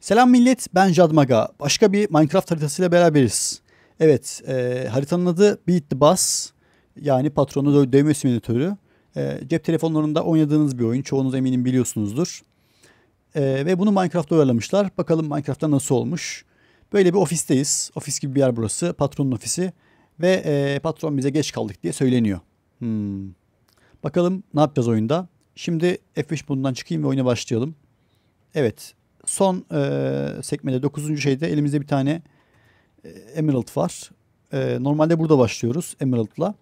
Selam millet, ben Jadmaga. Başka bir Minecraft haritasıyla beraberiz. Evet, haritanın adı Beat the Boss. Yani patronu dövme simülatörü. Cep telefonlarında oynadığınız bir oyun. Çoğunuz eminim biliyorsunuzdur. Ve bunu Minecraft'ta uyarlamışlar. Bakalım Minecraft'ta nasıl olmuş. Böyle bir ofisteyiz. Ofis gibi bir yer burası. Patronun ofisi. Ve patron bize geç kaldık diye söyleniyor. Bakalım ne yapacağız oyunda. Şimdi F5 bundan çıkayım ve oyuna başlayalım. Evet. Son sekmede 9. şeyde elimizde bir tane Emerald var. Normalde burada başlıyoruz Emerald'la.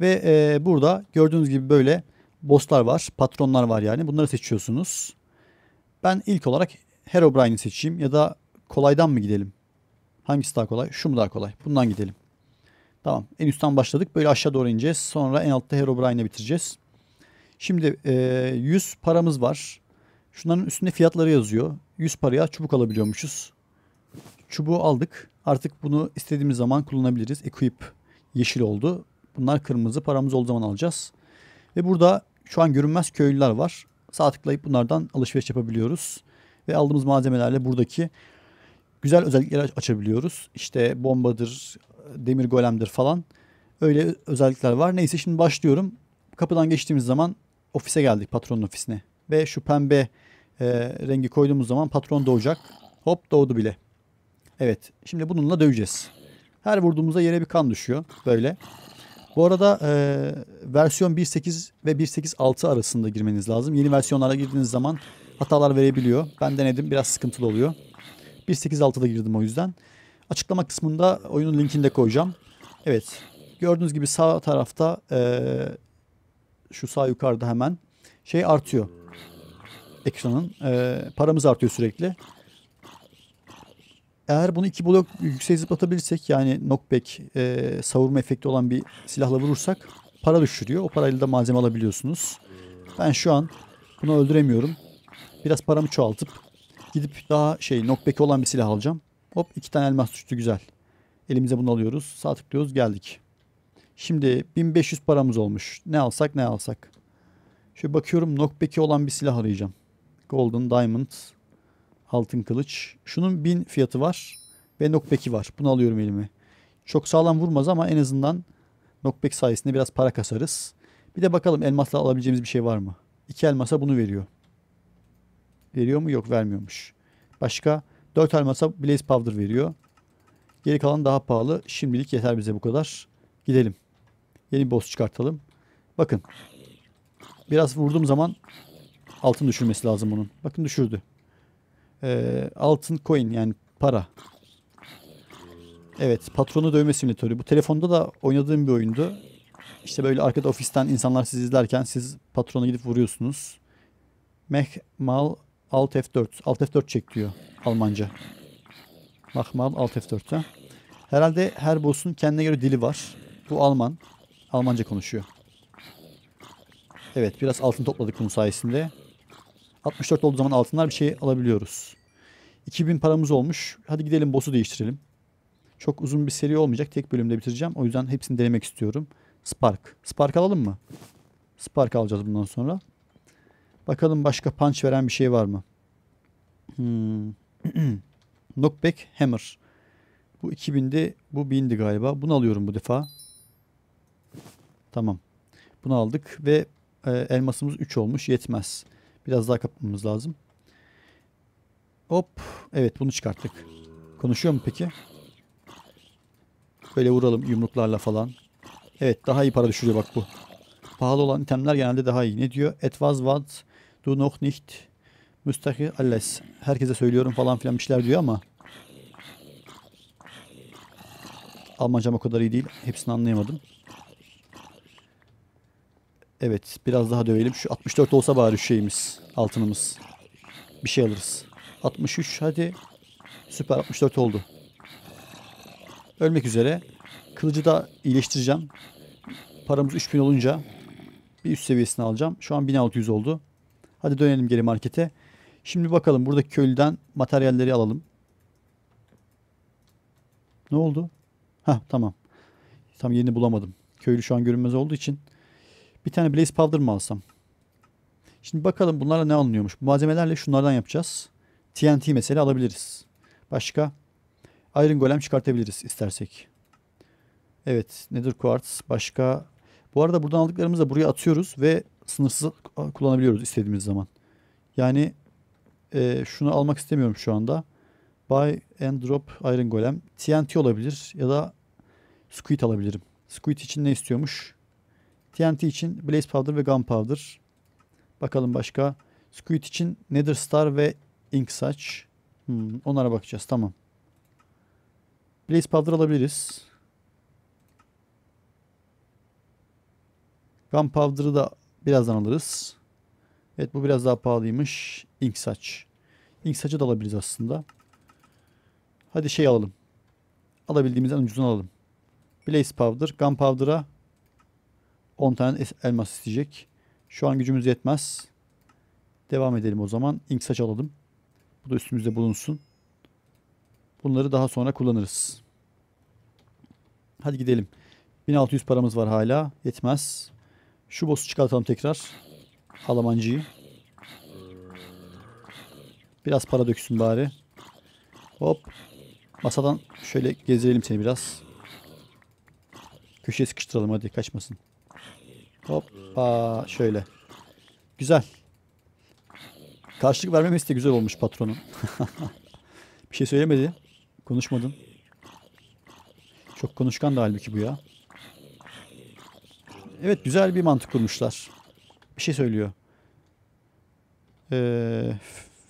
Ve burada gördüğünüz gibi böyle bosslar var. Patronlar var yani. Bunları seçiyorsunuz. Ben ilk olarak Herobrine'i seçeyim. Ya da kolaydan mı gidelim? Hangisi daha kolay? Şu mu daha kolay? Bundan gidelim. Tamam. En üstten başladık. Böyle aşağı doğru ineceğiz. Sonra en altta Herobrine'e bitireceğiz. Şimdi 100 paramız var. Şunların üstünde fiyatları yazıyor. 100 paraya çubuk alabiliyormuşuz. Çubuğu aldık. Artık bunu istediğimiz zaman kullanabiliriz. Equip yeşil oldu. Bunlar kırmızı. Paramız olduğu zaman alacağız. Ve burada şu an görünmez köylüler var. Sağ tıklayıp bunlardan alışveriş yapabiliyoruz. Ve aldığımız malzemelerle buradaki güzel özellikleri açabiliyoruz. İşte bombadır, demir golemdir falan. Öyle özellikler var. Neyse şimdi başlıyorum. Kapıdan geçtiğimiz zaman ofise geldik, patronun ofisine. Ve şu pembe rengi koyduğumuz zaman patron doğacak. Hop, doğdu bile. Evet, şimdi bununla döveceğiz. Her vurduğumuzda yere bir kan düşüyor böyle. Bu arada versiyon 1.8 ve 1.8.6 arasında girmeniz lazım. Yeni versiyonlara girdiğiniz zaman hatalar verebiliyor. Ben denedim, biraz sıkıntılı oluyor. 1.8.6'da girdim o yüzden. Açıklama kısmında oyunun linkini de koyacağım. Evet, gördüğünüz gibi sağ tarafta şu sağ yukarıda hemen şey artıyor. Ekranın paramız artıyor sürekli. Eğer bunu 2 blok yükseğe zıplatabilirsek, yani knockback savurma efekti olan bir silahla vurursak para düşürüyor. O parayla da malzeme alabiliyorsunuz. Ben şu an bunu öldüremiyorum. Biraz paramı çoğaltıp gidip daha knockback olan bir silah alacağım. Hop, 2 tane elmas düştü, güzel. Elimize bunu alıyoruz. Sağ tıklıyoruz, geldik. Şimdi 1500 paramız olmuş. Ne alsak ne alsak. Şöyle bakıyorum, knockback'i olan bir silah arayacağım. Golden, Diamond, Altın Kılıç. Şunun 1000 fiyatı var ve knockback'i var. Bunu alıyorum elime. Çok sağlam vurmaz ama en azından knockback sayesinde biraz para kasarız. Bir de bakalım elmasla alabileceğimiz bir şey var mı? 2 elmasa bunu veriyor. Veriyor mu? Yok, vermiyormuş. Başka 4 elmasa Blaze Powder veriyor. Geri kalan daha pahalı. Şimdilik yeter bize bu kadar. Gidelim. Yeni bir boss çıkartalım. Bakın. Biraz vurduğum zaman altın düşürmesi lazım bunun. Bakın düşürdü. Altın coin, yani para. Evet, patronu dövme simülatörü. Bu telefonda da oynadığım bir oyundu. İşte böyle arkada ofisten insanlar sizi izlerken siz patrona gidip vuruyorsunuz. Mehmal Alt F4. Alt F4 çek diyor Almanca. Mehmal Alt F4. He? Herhalde her boss'un kendine göre dili var. Bu Alman. Almanca konuşuyor. Evet, biraz altın topladık bunun sayesinde. 64 olduğu zaman altınlar bir şey alabiliyoruz. 2000 paramız olmuş. Hadi gidelim boss'u değiştirelim. Çok uzun bir seri olmayacak. Tek bölümde bitireceğim. O yüzden hepsini denemek istiyorum. Spark. Spark alalım mı? Spark alacağız bundan sonra. Bakalım başka punch veren bir şey var mı? Knockback Hammer. Bu 2000'di. Bu 1000'di galiba. Bunu alıyorum bu defa. Tamam. Bunu aldık ve elmasımız 3 olmuş. Yetmez. Biraz daha kapmamız lazım. Hop. Evet, bunu çıkarttık. Konuşuyor mu peki? Böyle vuralım yumruklarla falan. Evet, daha iyi para düşürüyor bak bu. Pahalı olan itemler genelde daha iyi. Ne diyor? Etwas what du noch nicht müstahil alles. Herkese söylüyorum falan filan bir şeyler diyor ama Almancam o kadar iyi değil. Hepsini anlayamadım. Evet, biraz daha dövelim. Şu 64 olsa bari şeyimiz, altınımız. Bir şey alırız. 63, hadi. Süper, 64 oldu. Ölmek üzere. Kılıcı da iyileştireceğim. Paramız 3000 olunca bir üst seviyesini alacağım. Şu an 1600 oldu. Hadi dönelim geri markete. Şimdi bakalım buradaki köylüden materyalleri alalım. Ne oldu? Hah, tamam. Tam yerini bulamadım. Köylü şu an görünmez olduğu için. Bir tane Blaze Powder mı alsam? Şimdi bakalım bunlarla ne alınıyormuş. Bu malzemelerle şunlardan yapacağız. TNT mesela alabiliriz. Başka? Iron Golem çıkartabiliriz istersek. Evet. Nether Quartz. Başka? Bu arada buradan aldıklarımızı da buraya atıyoruz ve sınırsız kullanabiliyoruz istediğimiz zaman. Yani şunu almak istemiyorum şu anda. Buy and drop Iron Golem. TNT olabilir ya da Squid alabilirim. Squid için ne istiyormuş? TNT için Blaze Powder ve Gunpowder. Bakalım başka. Squid için Nether Star ve Ink Sac. Onlara bakacağız. Tamam. Blaze Powder alabiliriz. Gunpowder'ı da birazdan alırız. Evet, bu biraz daha pahalıymış. Ink Sac. Ink Sac'ı da alabiliriz aslında. Hadi şey alalım. Alabildiğimizden ucuzunu alalım. Blaze Powder. Gunpowder'a 10 tane elmas isteyecek. Şu an gücümüz yetmez. Devam edelim o zaman. Ink Sac alalım. Bu da üstümüzde bulunsun. Bunları daha sonra kullanırız. Hadi gidelim. 1600 paramız var hala. Yetmez. Şu boss'u çıkartalım tekrar. Alamancıyı. Biraz para döksün bari. Hop. Masadan şöyle gezdirelim seni biraz. Köşeye sıkıştıralım, hadi kaçmasın. Hop. Aa, şöyle. Güzel. Karşılık vermemesi de güzel olmuş patronun. Bir şey söylemedi. Konuşmadın. Çok konuşkan da halbuki bu ya. Evet, güzel bir mantık kurmuşlar. Bir şey söylüyor.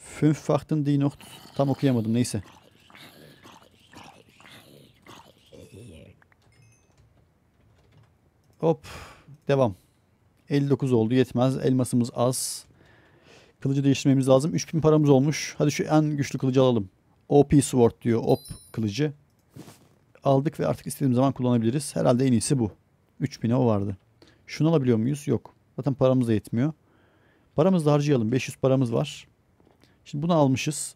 Fünf farklı değil nokta. Tam okuyamadım, neyse. Hop. Devam. 59 oldu, yetmez. Elmasımız az. Kılıcı değiştirmemiz lazım. 3000 paramız olmuş. Hadi şu en güçlü kılıcı alalım. OP Sword diyor. OP kılıcı. Aldık ve artık istediğimiz zaman kullanabiliriz. Herhalde en iyisi bu. 3000'e o vardı. Şunu alabiliyor muyuz? Yok. Zaten paramız da yetmiyor. Paramızı da harcayalım. 500 paramız var. Şimdi bunu almışız.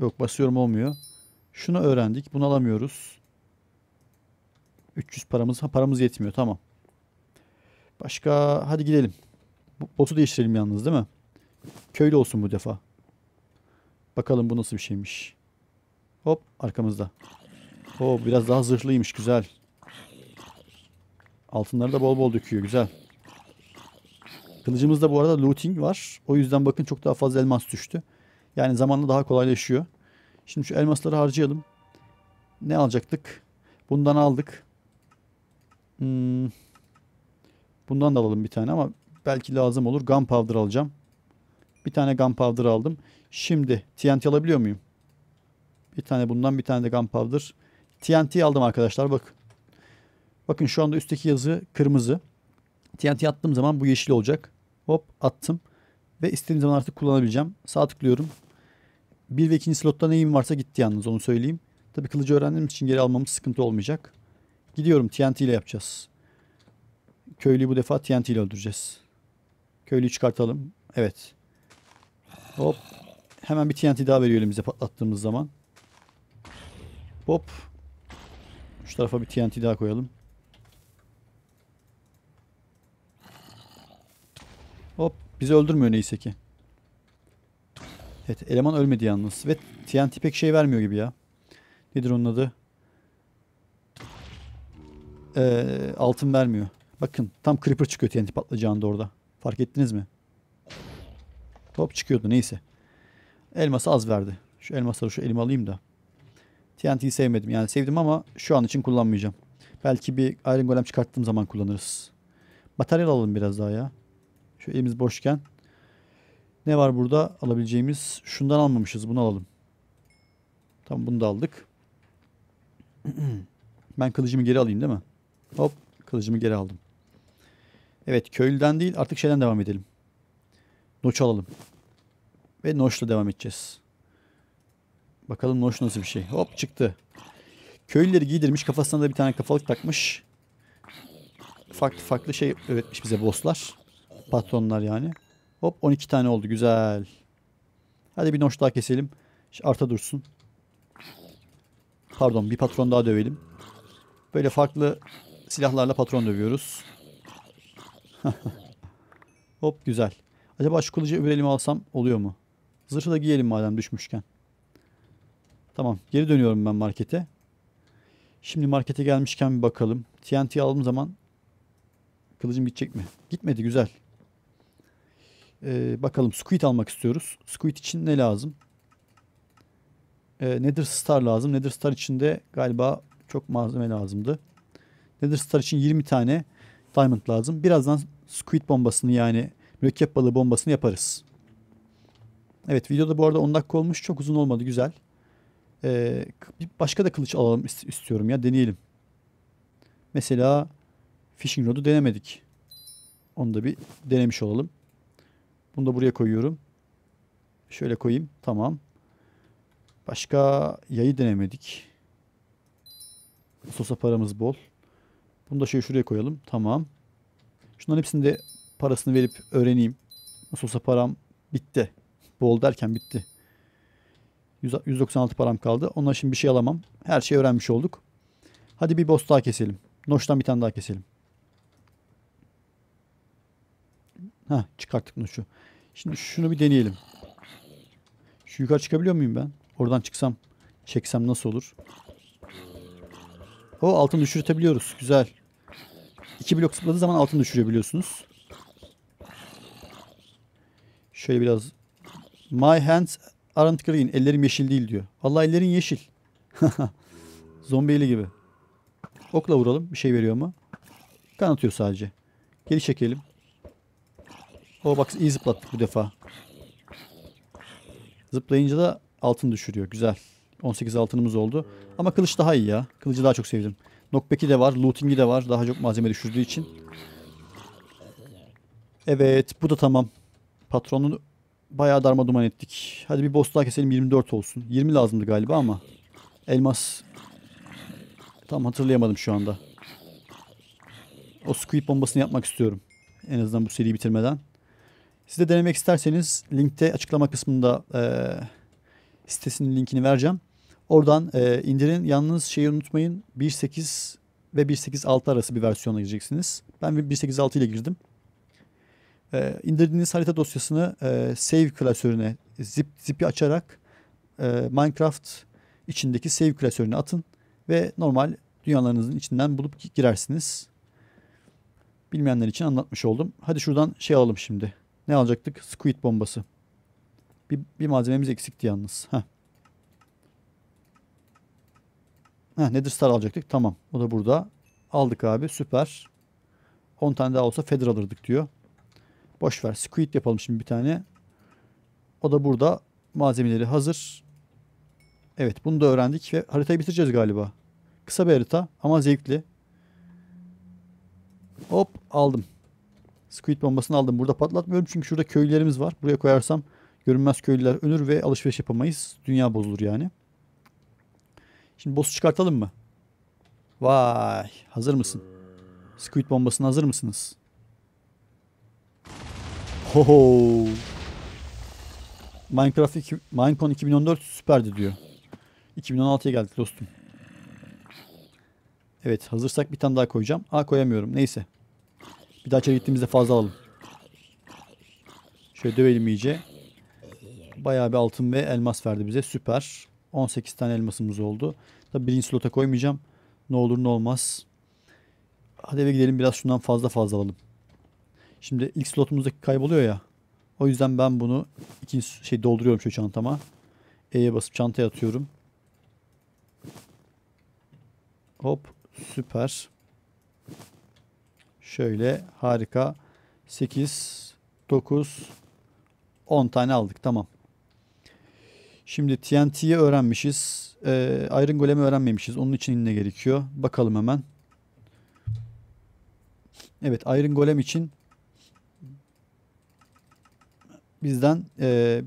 Yok, basıyorum olmuyor. Şunu öğrendik. Bunu alamıyoruz. 300 paramız. Ha, paramız yetmiyor. Tamam. Başka? Hadi gidelim. Boss'u değiştirelim yalnız, değil mi? Köylü olsun bu defa. Bakalım bu nasıl bir şeymiş. Hop, arkamızda. Oo, biraz daha zırhlıymış. Güzel. Altınları da bol bol döküyor. Güzel. Kılıcımızda bu arada looting var. O yüzden bakın çok daha fazla elmas düştü. Yani zamanla daha kolaylaşıyor. Şimdi şu elmasları harcayalım. Ne alacaktık? Bundan aldık. Bundan da alalım bir tane ama belki lazım olur. Gunpowder alacağım. Bir tane Gunpowder aldım. Şimdi TNT alabiliyor muyum? Bir tane bundan, bir tane de Gunpowder. TNT aldım arkadaşlar, bak. Bakın şu anda üstteki yazı kırmızı. TNT attığım zaman bu yeşil olacak. Hop, attım. Ve istediğim zaman artık kullanabileceğim. Sağ tıklıyorum. 1 ve 2. slotta neyim varsa gitti yalnız, onu söyleyeyim. Tabii kılıcı öğrendiğim için geri almamız sıkıntı olmayacak. Gidiyorum, TNT ile yapacağız. Köylüyü bu defa TNT ile öldüreceğiz. Köylüyü çıkartalım. Evet. Hop. Hemen bir TNT daha veriyor elimize patlattığımız zaman. Hop. Şu tarafa bir TNT daha koyalım. Hop. Bizi öldürmüyor neyse ki. Evet. Eleman ölmedi yalnız. Ve TNT pek şey vermiyor gibi ya. Nedir onun adı? Altın vermiyor. Bakın tam creeper çıkıyor TNT patlayacağında orada. Fark ettiniz mi? Hop, çıkıyordu neyse. Elması az verdi. Şu elmasları şu elime alayım da. TNT'yi sevmedim. Yani sevdim ama şu an için kullanmayacağım. Belki bir Iron Golem çıkarttığım zaman kullanırız. Materyal alalım biraz daha ya. Şu elimiz boşken. Ne var burada alabileceğimiz? Şundan almamışız, bunu alalım. Tamam, bunu da aldık. Ben kılıcımı geri alayım değil mi? Hop, kılıcımı geri aldım. Evet, köylüden değil artık şeyden devam edelim. Notch alalım. Ve Notch'la devam edeceğiz. Bakalım Notch nasıl bir şey. Hop, çıktı. Köylüleri giydirmiş. Kafasına da bir tane kafalık takmış. Farklı farklı şey öğretmiş bize bosslar. Patronlar yani. Hop, 12 tane oldu. Güzel. Hadi bir Notch daha keselim. Arta dursun. Pardon, bir patron daha dövelim. Böyle farklı silahlarla patron dövüyoruz. Hop, güzel. Acaba şu kılıcı öbür elime alsam oluyor mu? Zırhı da giyelim madem düşmüşken. Tamam. Geri dönüyorum ben markete. Şimdi markete gelmişken bir bakalım. TNT'yi aldığım zaman kılıcım gidecek mi? Gitmedi. Güzel. Bakalım. Squid almak istiyoruz. Squid için ne lazım? Nether Star lazım. Nether Star için de galiba çok malzeme lazımdı. Nether Star için 20 tane diamond lazım. Birazdan Squid bombasını yani mürekkep balığı bombasını yaparız. Evet, videoda bu arada 10 dakika olmuş. Çok uzun olmadı. Güzel. Bir başka da kılıç alalım istiyorum ya. Deneyelim. Mesela Fishing Rod'u denemedik. Onu da bir denemiş olalım. Bunu da buraya koyuyorum. Şöyle koyayım. Tamam. Başka yayı denemedik. Sosa paramız bol. Bunu da şuraya koyalım. Tamam. Şunların hepsini de parasını verip öğreneyim. Nasıl olsa param bitti. Bol derken bitti. 196 param kaldı. Ondan şimdi bir şey alamam. Her şeyi öğrenmiş olduk. Hadi bir boss daha keselim. Notch'tan bir tane daha keselim. Heh, çıkarttık Notch'u. Şimdi şunu bir deneyelim. Şu yukarı çıkabiliyor muyum ben? Oradan çıksam, çeksem nasıl olur? O altını düşürtebiliyoruz. Güzel. 2 blok zıpladığı zaman altını düşürebiliyorsunuz. Şöyle biraz. My hands aren't green. Ellerim yeşil değil diyor. Vallahi ellerin yeşil. Zombili gibi. Okla vuralım. Bir şey veriyor mu? Kan atıyor sadece. Geri çekelim. O bak iyi zıplattık bu defa. Zıplayınca da altın düşürüyor. Güzel. 18 altınımız oldu. Ama kılıç daha iyi ya. Kılıcı daha çok sevdim. Knockback'i de var. Looting'i de var. Daha çok malzeme düşürdüğü için. Evet. Bu da tamam. Patronunu bayağı darmaduman ettik. Hadi bir boss daha keselim. 24 olsun. 20 lazımdı galiba ama. Elmas. Tam hatırlayamadım şu anda. O squid bombasını yapmak istiyorum. En azından bu seriyi bitirmeden. Siz de denemek isterseniz linkte açıklama kısmında sitesinin linkini vereceğim. Oradan indirin. Yalnız şeyi unutmayın. 1.8 ve 1.8.6 arası bir versiyona gireceksiniz. Ben 1.8.6 ile girdim. İndirdiğiniz harita dosyasını save klasörüne zipi açarak Minecraft içindeki save klasörüne atın ve normal dünyalarınızın içinden bulup girersiniz. Bilmeyenler için anlatmış oldum. Hadi şuradan şey alalım şimdi. Ne alacaktık? Squid bombası. Bir malzememiz eksikti yalnız. Nether Star alacaktık. Tamam. O da burada. Aldık abi. Süper. 10 tane daha olsa feather alırdık diyor. Boş ver. Squid yapalım şimdi bir tane. O da burada. Malzemeleri hazır. Evet. Bunu da öğrendik ve haritayı bitireceğiz galiba. Kısa bir harita ama zevkli. Hop. Aldım. Squid bombasını aldım. Burada patlatmıyorum çünkü şurada köylülerimiz var. Buraya koyarsam görünmez köylüler ölür ve alışveriş yapamayız. Dünya bozulur yani. Şimdi boss'u çıkartalım mı? Vay. Hazır mısın? Squid bombasına hazır mısınız? Hoho. Minecon 2014 süperdi diyor. 2016'ya geldik dostum. Evet, hazırsak bir tane daha koyacağım. Aa, koyamıyorum. Neyse. Bir daha içeri gittiğimizde fazla alalım. Şöyle dövelim iyice. Bayağı bir altın ve elmas verdi bize. Süper. 18 tane elmasımız oldu. Tabii birinci slota koymayacağım. Ne olur ne olmaz. Hadi eve gidelim, biraz şundan fazla alalım. Şimdi ilk slotumuzda kayboluyor ya. O yüzden ben bunu ikinci dolduruyorum şu çantama. E'ye basıp çantaya atıyorum. Hop, süper. Şöyle harika. 8 9 10 tane aldık. Tamam. Şimdi TNT'yi öğrenmişiz. Iron Golem'i öğrenmemişiz. Onun için ne gerekiyor? Bakalım hemen. Evet, Iron Golem için bizden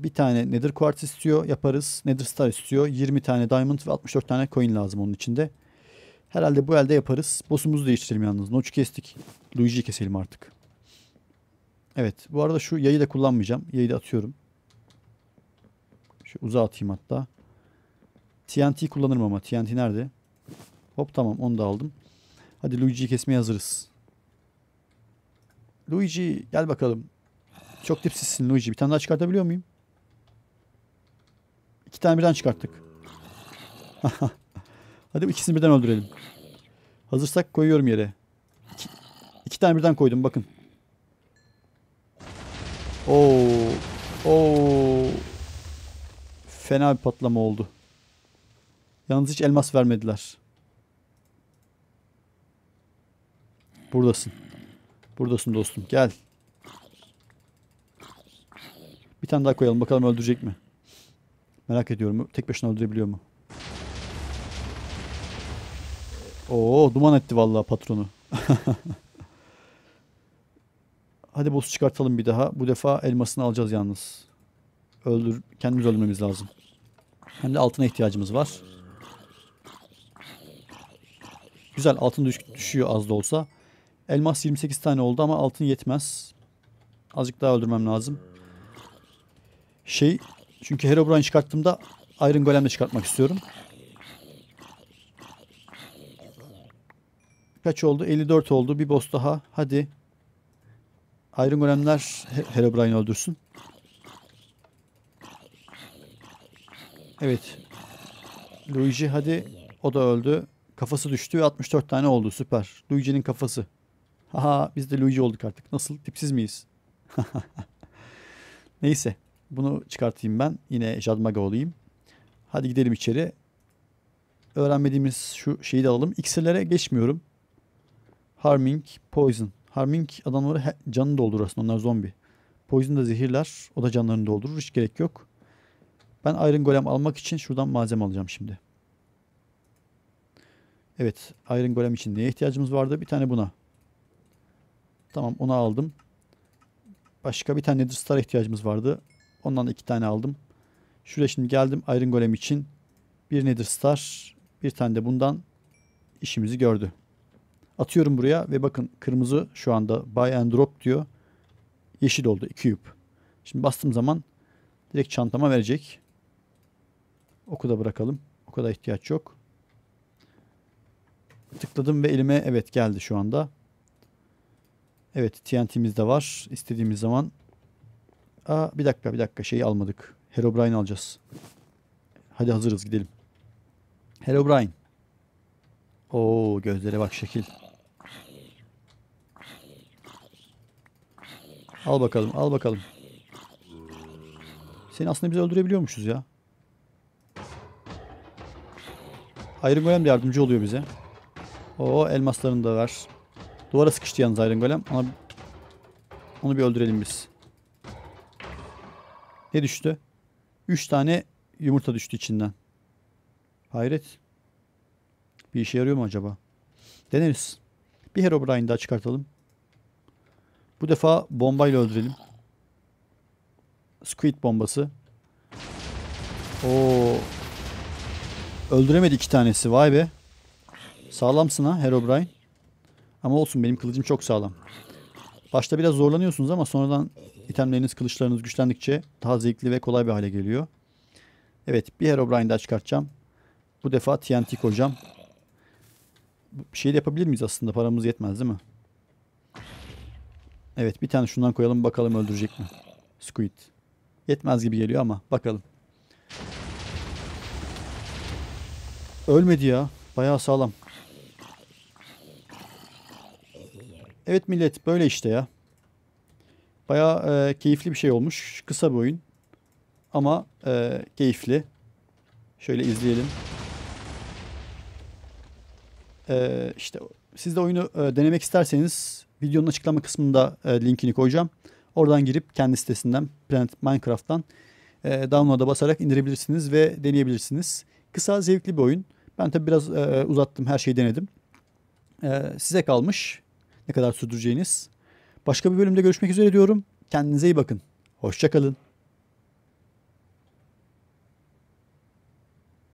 bir tane Nether Quartz istiyor. Yaparız. Nether Star istiyor. 20 tane Diamond ve 64 tane coin lazım onun içinde. Herhalde bu elde yaparız. Boss'umuzu değiştirelim yalnız. Notch'u kestik. Luigi'yi keselim artık. Evet. Bu arada şu yayı da kullanmayacağım. Yayı da atıyorum. Şu uzağa atayım hatta. TNT kullanırım ama. TNT nerede? Hop, tamam. Onu da aldım. Hadi Luigi'yi kesmeye hazırız. Luigi gel bakalım. Çok dipsizsin Luigi. Bir tane daha çıkartabiliyor muyum? İki tane birden çıkarttık. Hadi ikisini birden öldürelim. Hazırsak koyuyorum yere. İki tane birden koydum bakın. Oo. Fena bir patlama oldu. Yalnız hiç elmas vermediler. Buradasın. Buradasın dostum. Gel. Bir tane daha koyalım. Bakalım öldürecek mi? Merak ediyorum. Tek başına öldürebiliyor mu? Oo, duman etti vallahi patronu. Hadi boss'u çıkartalım bir daha. Bu defa elmasını alacağız yalnız. Kendimiz öldürmemiz lazım. Hem de altına ihtiyacımız var. Güzel. Altın düşüyor az da olsa. Elmas 28 tane oldu ama altın yetmez. Azıcık daha öldürmem lazım. Çünkü Herobrine çıkarttığımda Iron Golem'le çıkartmak istiyorum. Kaç oldu? 54 oldu. Bir boss daha. Hadi. Iron Golem'ler Herobrine'i öldürsün. Evet. Luigi hadi. O da öldü. Kafası düştü ve 64 tane oldu. Süper. Luigi'nin kafası. Haha biz de Luigi olduk artık. Nasıl? Tipsiz miyiz? Neyse. Bunu çıkartayım ben. Yine Jadmaga olayım. Hadi gidelim içeri. Öğrenmediğimiz şu şeyi de alalım. İksirlere geçmiyorum. Harming, Poison. Harming adamları canını doldurur aslında. Onlar zombi. Poison da zehirler. O da canlarını doldurur. Hiç gerek yok. Ben Iron Golem almak için şuradan malzeme alacağım şimdi. Evet. Iron Golem için neye ihtiyacımız vardı? Bir tane buna. Tamam. Onu aldım. Başka bir tane Nether Star'a ihtiyacımız vardı. Ondan da iki tane aldım. Şuraya şimdi geldim. Iron Golem için bir Nether Star, bir tane de bundan işimizi gördü. Atıyorum buraya ve bakın kırmızı şu anda buy and drop diyor. Yeşil oldu. 2 cube. Şimdi bastığım zaman direkt çantama verecek. Oku da bırakalım. Oku da ihtiyaç yok. Tıkladım ve elime evet geldi şu anda. Evet TNT'miz de var. İstediğimiz zaman bir dakika şeyi almadık. Herobrine alacağız. Hadi hazırız gidelim. Herobrine. Oo gözlere bak şekil. Al bakalım al bakalım. Seni aslında biz öldürebiliyormuşuz ya. Iron Golem de yardımcı oluyor bize. Oo elmaslarını da ver. Duvara sıkıştı yalnız Iron Golem. Onu bir öldürelim biz. Ne düştü? 3 tane yumurta düştü içinden. Hayret. Bir işe yarıyor mu acaba? Deneriz. Bir Herobrine daha çıkartalım. Bu defa bombayla öldürelim. Squid bombası. Oo. Öldüremedi 2 tanesi. Vay be. Sağlamsın ha Herobrine. Ama olsun benim kılıcım çok sağlam. Başta biraz zorlanıyorsunuz ama sonradan itemleriniz, kılıçlarınız güçlendikçe daha zevkli ve kolay bir hale geliyor. Evet bir Herobrine daha çıkartacağım. Bu defa TNT koyacağım. Bir şey de yapabilir miyiz aslında? Paramız yetmez değil mi? Evet bir tane şundan koyalım bakalım öldürecek mi? Squid. Yetmez gibi geliyor ama bakalım. Ölmedi ya. Bayağı sağlam. Evet millet böyle işte ya. Bayağı keyifli bir şey olmuş. Kısa bir oyun. Ama keyifli. Şöyle izleyelim. İşte siz de oyunu denemek isterseniz videonun açıklama kısmında linkini koyacağım. Oradan girip kendi sitesinden Planet Minecraft'tan download'a basarak indirebilirsiniz ve deneyebilirsiniz. Kısa zevkli bir oyun. Ben tabi biraz uzattım her şeyi denedim. Size kalmış ne kadar sürdüreceğiniz. Başka bir bölümde görüşmek üzere diyorum. Kendinize iyi bakın. Hoşça kalın.